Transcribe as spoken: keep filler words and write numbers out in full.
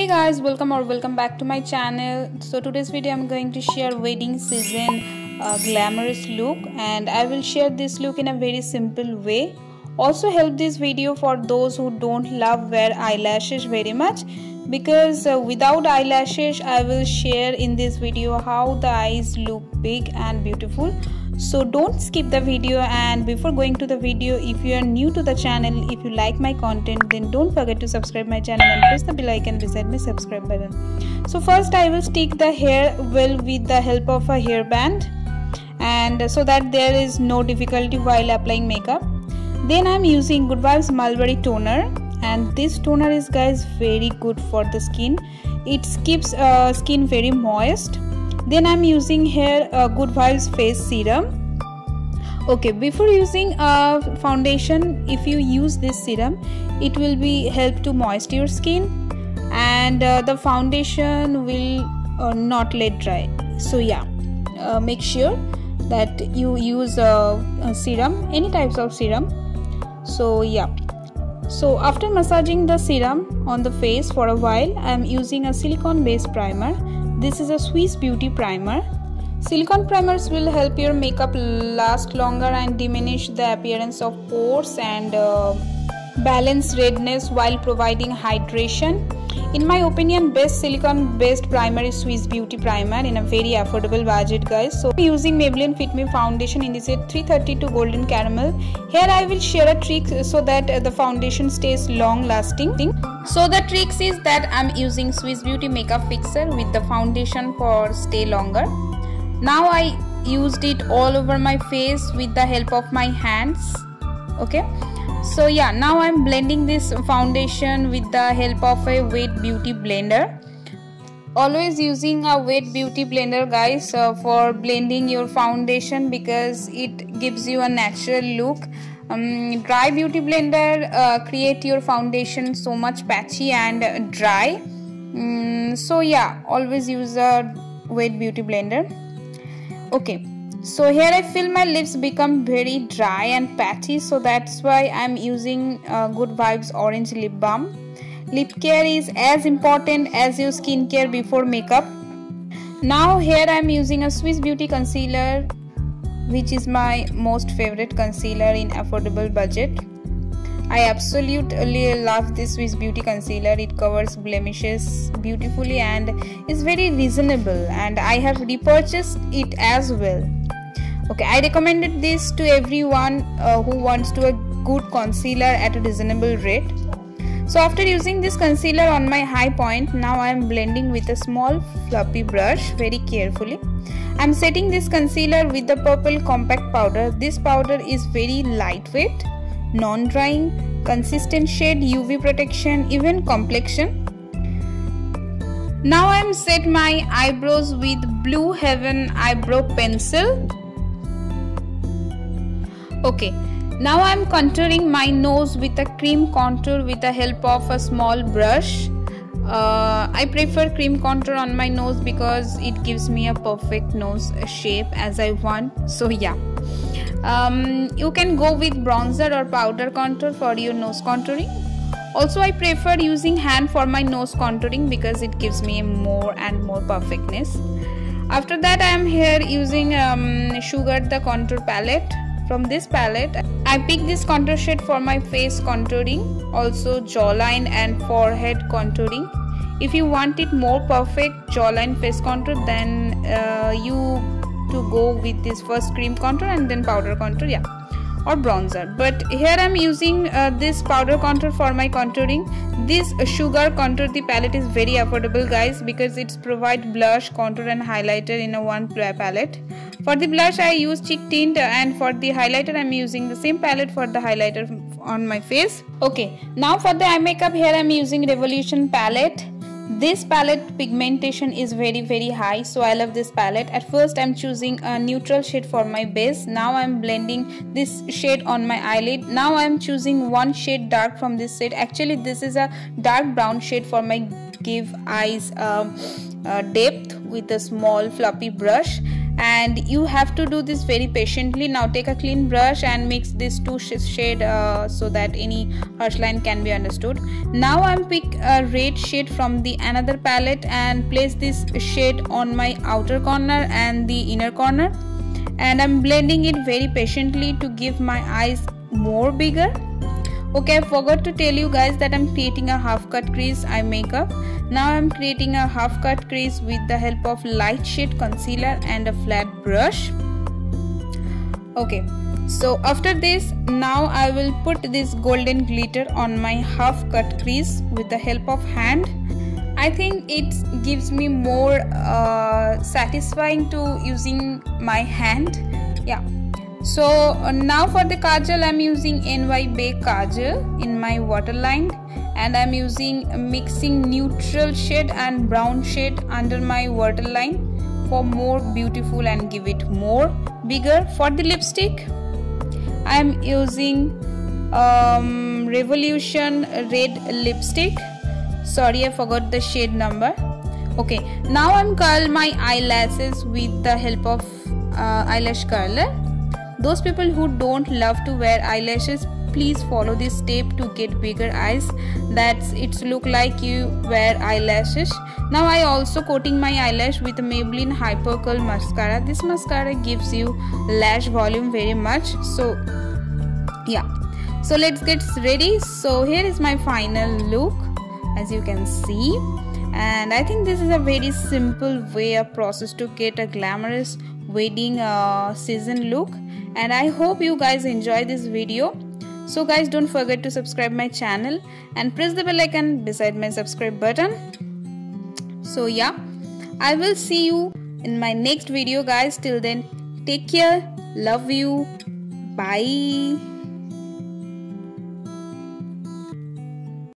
Hey guys, welcome or welcome back to my channel. So today's video I'm going to share wedding season uh, glamorous look, and I will share this look in a very simple way. Also help this video for those who don't love wear eyelashes very much, because uh, without eyelashes I will share in this video how the eyes look big and beautiful. So don't skip the video, and before going to the video, if you are new to the channel, if you like my content, then don't forget to subscribe my channel and press the bell icon beside my subscribe button. So first I will stick the hair well with the help of a hairband, and so that there is no difficulty while applying makeup. Then I'm using Goodwives Mulberry toner, and this toner is, guys, very good for the skin. It keeps uh, skin very moist. Then I'm using here uh, Goodwives face serum. Okay, before using a uh, foundation, if you use this serum, it will be help to moist your skin, and uh, the foundation will uh, not let dry. So yeah, uh, make sure that you use uh, a serum, any types of serum. So yeah. So after massaging the serum on the face for a while, I am using a silicone based primer. This is a Swiss Beauty primer. Silicone primers will help your makeup last longer and diminish the appearance of pores and uh, balance redness while providing hydration. In my opinion, best silicone based primer is Swiss Beauty primer in a very affordable budget, guys. So I'm using Maybelline Fit Me foundation in this three thirty-two golden caramel. Here I will share a trick so that the foundation stays long lasting. So the trick is that I'm using Swiss Beauty makeup fixer with the foundation for stay longer. Now I used it all over my face with the help of my hands. Okay. So yeah, now I'm blending this foundation with the help of a wet beauty blender. Always using a wet beauty blender, guys, uh, for blending your foundation, because it gives you a natural look. Um, dry beauty blender uh, create your foundation so much patchy and dry. Um, so yeah, always use a wet beauty blender. Okay. So here I feel my lips become very dry and patchy, so that's why I'm using uh, Goodwives Orange Lip Balm. Lip care is as important as your skincare before makeup. Now here I'm using a Swiss Beauty concealer, which is my most favorite concealer in affordable budget. I absolutely love this Swiss Beauty concealer. It covers blemishes beautifully and is very reasonable, and I have repurchased it as well. Okay, I recommended this to everyone uh, who wants to a good concealer at a reasonable rate. So after using this concealer on my high point, now I am blending with a small fluffy brush very carefully. I am setting this concealer with the purple compact powder. This powder is very lightweight, non-drying, consistent shade, U V protection, even complexion. Now I am set my eyebrows with Blue Heaven eyebrow pencil. Okay, now I am contouring my nose with a cream contour with the help of a small brush. Uh, I prefer cream contour on my nose because it gives me a perfect nose shape as I want. So yeah. Um, you can go with bronzer or powder contour for your nose contouring. Also, I prefer using hand for my nose contouring because it gives me more and more perfectness. After that, I am here using um, Sugar the contour palette. From this palette, I picked this contour shade for my face contouring, also jawline and forehead contouring. If you want it more perfect jawline face contour, then uh, you to go with this first cream contour and then powder contour, yeah, or bronzer. But here I'm using uh, this powder contour for my contouring. This Sugar contour the palette is very affordable, guys, because it's provide blush, contour and highlighter in a one palette. For the blush I use cheek tint, and for the highlighter I'm using the same palette for the highlighter on my face. Okay, now for the eye makeup, here I'm using Revolution palette. This palette pigmentation is very very high, so I love this palette. At first I'm choosing a neutral shade for my base. Now I'm blending this shade on my eyelid. Now I'm choosing one shade dark from this shade. Actually this is a dark brown shade for my give eyes uh, uh, depth with a small fluffy brush. and you have to do this very patiently. Now take a clean brush and mix these two shades uh, so that any harsh line can be understood. Now I'm pick a red shade from the another palette and place this shade on my outer corner and the inner corner, and I'm blending it very patiently to give my eyes more bigger. Okay, I forgot to tell you guys that I'm creating a half cut crease eye makeup. Now I'm creating a half cut crease with the help of light shade concealer and a flat brush. Okay, so after this, now I will put this golden glitter on my half cut crease with the help of hand. I think it gives me more uh, satisfying to using my hand. Yeah. So uh, now for the kajal, I'm using N Y Bay kajal in my waterline, and I'm using mixing neutral shade and brown shade under my waterline for more beautiful and give it more bigger. For the lipstick, I'm using um, Revolution red lipstick. Sorry, I forgot the shade number. Okay, now I'm curl my eyelashes with the help of uh, eyelash curler. Those people who don't love to wear eyelashes, please follow this step to get bigger eyes. That's it's look like you wear eyelashes. Now I also coating my eyelash with Maybelline Hyper Curl mascara. This mascara gives you lash volume very much. So yeah, so let's get ready. So here is my final look, as you can see, and I think this is a very simple way a process to get a glamorous wedding uh, season look. And I hope you guys enjoy this video. So guys, don't forget to subscribe my channel and press the bell icon beside my subscribe button. So yeah, I will see you in my next video guys. Till then, take care, love you, bye.